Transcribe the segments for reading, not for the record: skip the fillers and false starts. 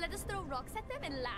Let us throw rocks at them and laugh.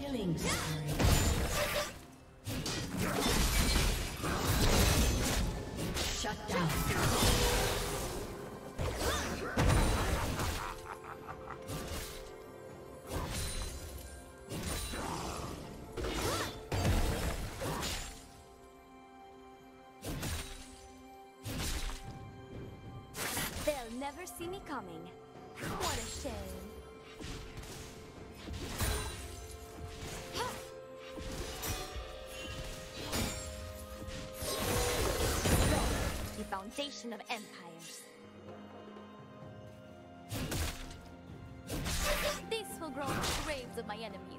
Killing spree. Shut down. never see me coming. What a shame. The foundation of empires. This will grow the graves of my enemies.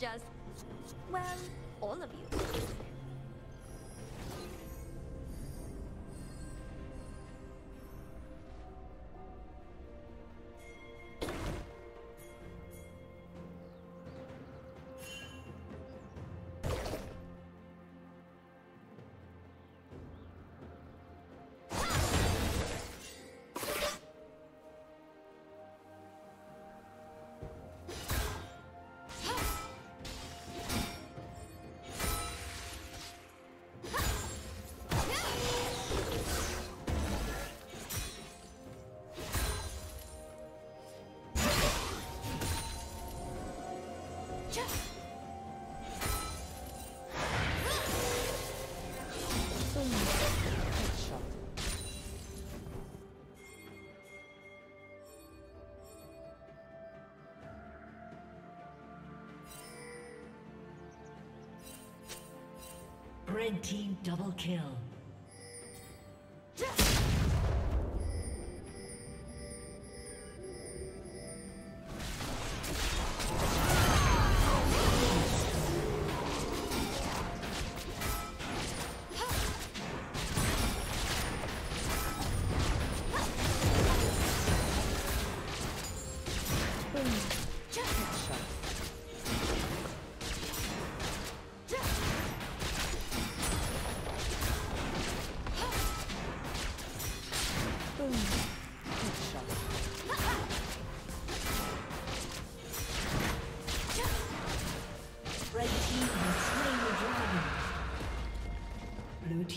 Just, well, all of you. Red team double kill.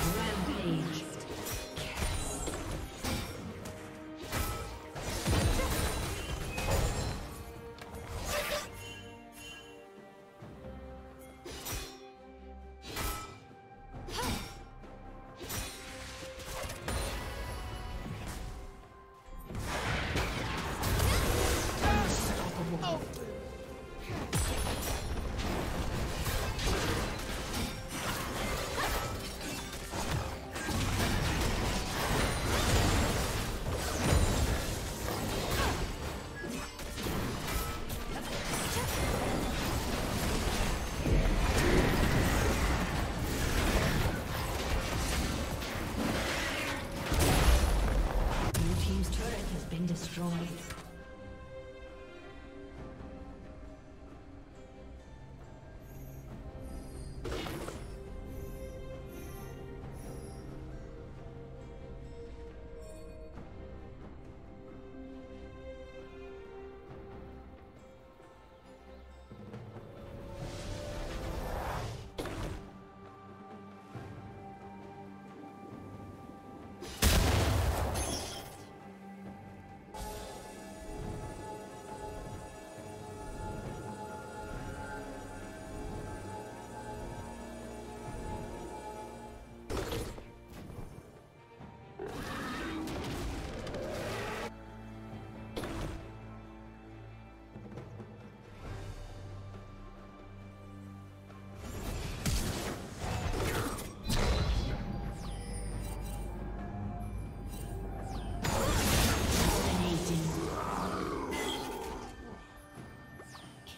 Rampage. Yes.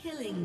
Killing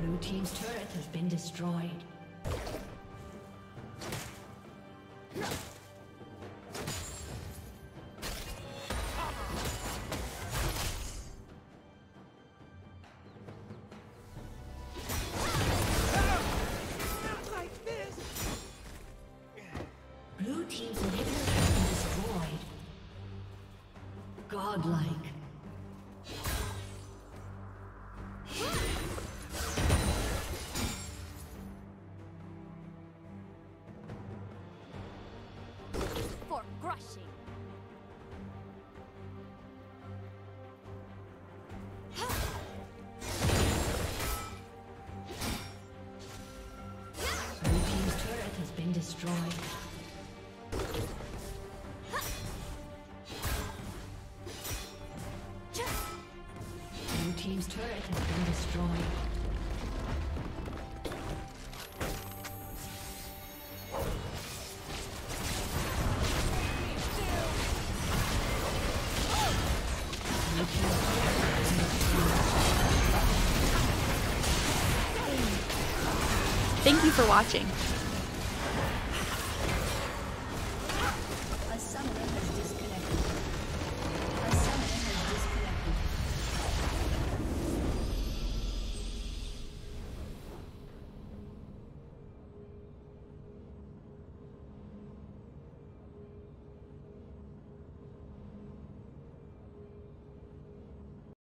Blue team's turret has been destroyed. Blue team's inhibitor has been destroyed. Godlike. Team's turret has been destroyed. Thank you for watching.